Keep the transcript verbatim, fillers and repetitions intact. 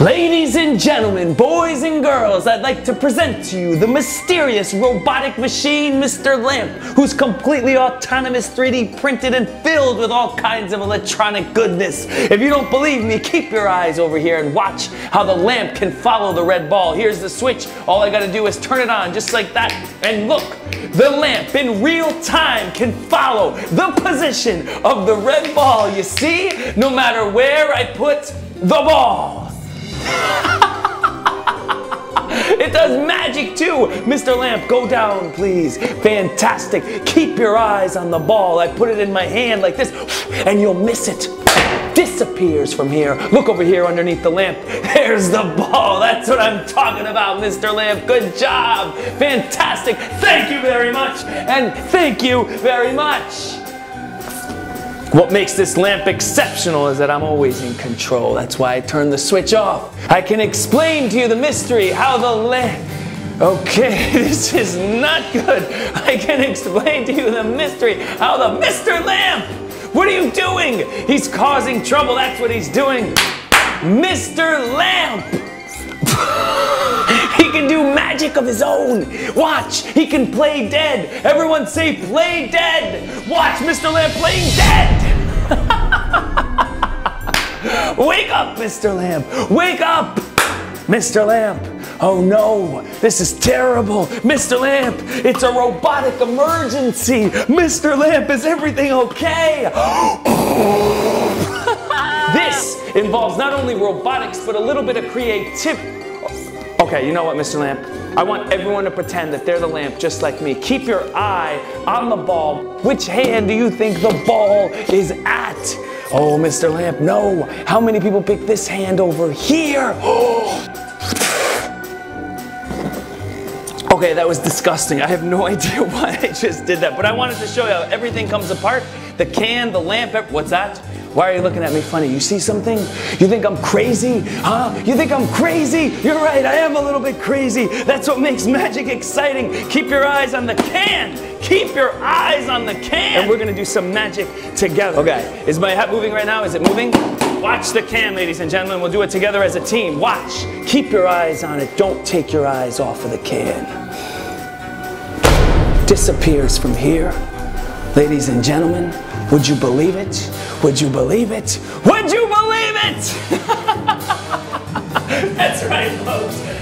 Ladies and gentlemen, boys and girls, I'd like to present to you the mysterious robotic machine, Mister Lamp, who's completely autonomous, three D printed, and filled with all kinds of electronic goodness. If you don't believe me, keep your eyes over here and watch how the lamp can follow the red ball. Here's the switch. All I gotta do is turn it on, just like that, and look. The lamp in real time can follow the position of the red ball, you see? No matter where I put the ball. It does magic too. Mister Lamp, go down, please. Fantastic. Keep your eyes on the ball. I put it in my hand like this, and you'll miss it. Disappears from here. Look over here underneath the lamp. There's the ball. That's what I'm talking about, Mister Lamp. Good job. Fantastic. Thank you very much. And thank you very much. What makes this lamp exceptional is that I'm always in control. That's why I turn the switch off. I can explain to you the mystery, how the lamp... Okay, this is not good. I can explain to you the mystery, how the Mister Lamp... What are you doing? He's causing trouble, that's what he's doing. Mister Lamp! He can do magic of his own. Watch, he can play dead. Everyone say play dead. Watch Mister Lamp playing dead. Wake up, Mister Lamp. Wake up, Mister Lamp. Oh no, this is terrible. Mister Lamp, it's a robotic emergency. Mister Lamp, is everything okay? This involves not only robotics, but a little bit of creativity. Okay, you know what, Mister Lamp? I want everyone to pretend that they're the lamp just like me. Keep your eye on the ball. Which hand do you think the ball is at? Oh, Mister Lamp, no. How many people pick this hand over here? Okay, that was disgusting. I have no idea why I just did that, but I wanted to show you how everything comes apart. The can, the lamp, what's that? Why are you looking at me funny? You see something? You think I'm crazy? Huh? You think I'm crazy? You're right, I am a little bit crazy. That's what makes magic exciting. Keep your eyes on the can. Keep your eyes on the can. And we're gonna do some magic together. Okay, is my hat moving right now? Is it moving? Watch the can, ladies and gentlemen. We'll do it together as a team. Watch. Keep your eyes on it. Don't take your eyes off of the can. Disappears from here. Ladies and gentlemen, would you believe it? Would you believe it? Would you believe it? That's right, folks.